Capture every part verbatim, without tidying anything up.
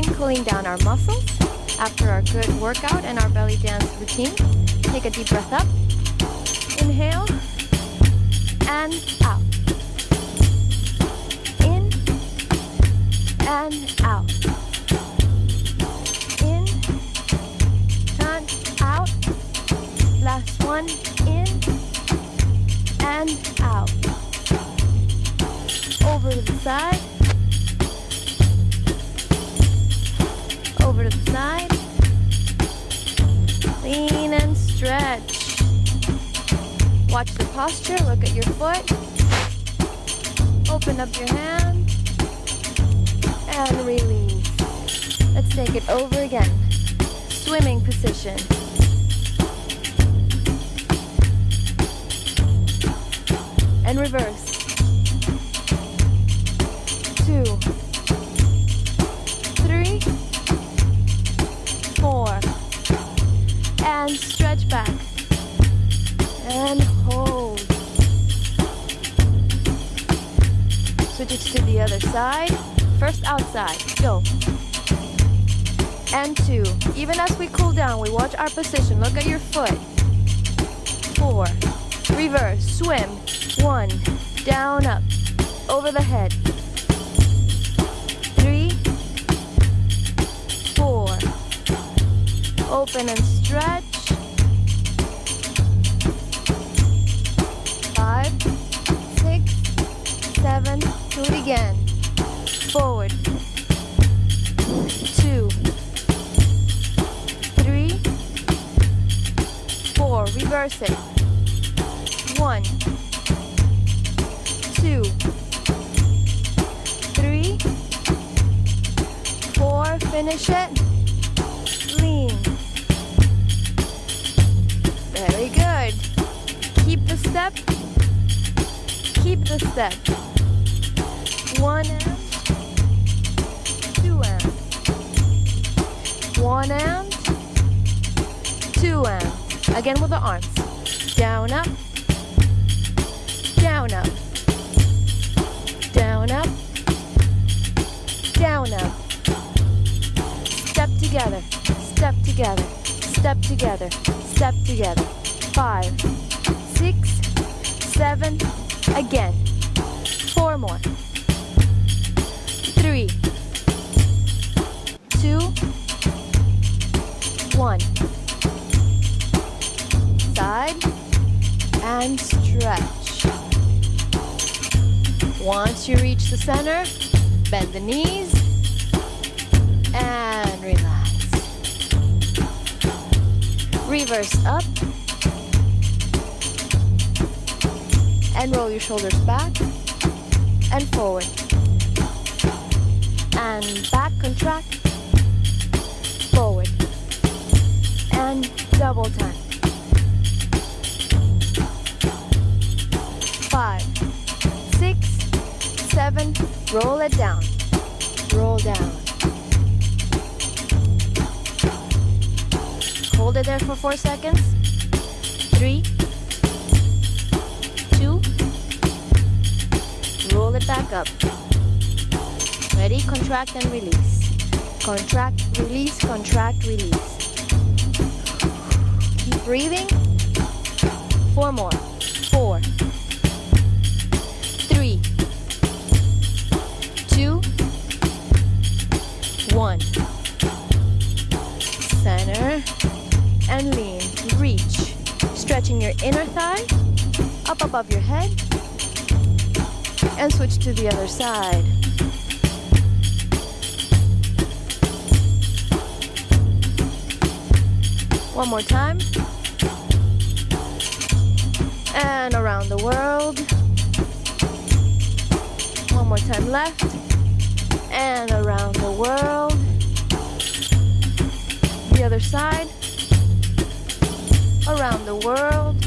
routine cooling down our muscles. After our good workout and our belly dance routine, take a deep breath up, inhale, and out. In, and out. In, and out. Last one, in, and out. Over to the side. Over to the side. Lean and stretch. Watch the posture. Look at your foot. Open up your hand. And release. Let's take it over again. Swimming position. And reverse. Two, three, four, and stretch back, and hold. Switch it to the other side, first outside, go, and two. Even as we cool down, we watch our position, look at your foot, four, reverse, swim, one, down, up, over the head. Open and stretch. Five, six, seven, do it again. Forward. Two, three, four, reverse it. One, two, three, four, finish it. Very good. Keep the step. Keep the step. One and two and one and two and again with the arms. Down up. Down up. Down up. Down up. Step together. Step together. Step together. Step together. Five, six, seven, again. Four more. Three, two, one. Side and stretch. Once you reach the center, bend the knees and relax. Reverse up and roll your shoulders back and forward and back, contract, forward and double time. Five, six, seven, roll it down, roll down. Hold it there for four seconds. Three, two, roll it back up. Ready? Contract and release. Contract, release, contract, release. Keep breathing. Four more. Four, three, two, one. Center. And lean, reach, stretching your inner thigh, up above your head, and switch to the other side. One more time. And around the world. One more time left. And around the world. The other side. Around the world.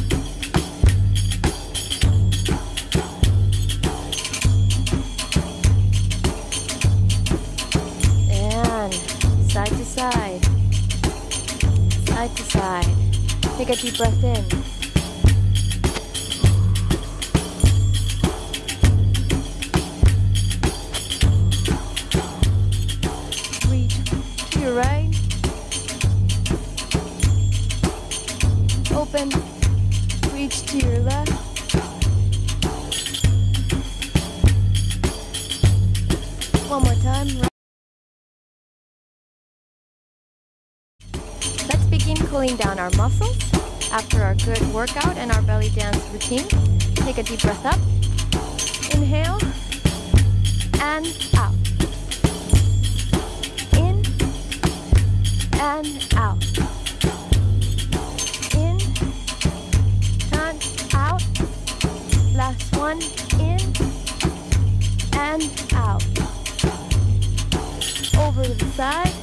And side to side. Side to side. Take a deep breath in. Reach you, right? Open, reach to your left. One more time. Let's begin cooling down our muscles after our good workout and our belly dance routine. Take a deep breath up. Inhale and out. In and out. In and out. Last one. In and out. Over to the side.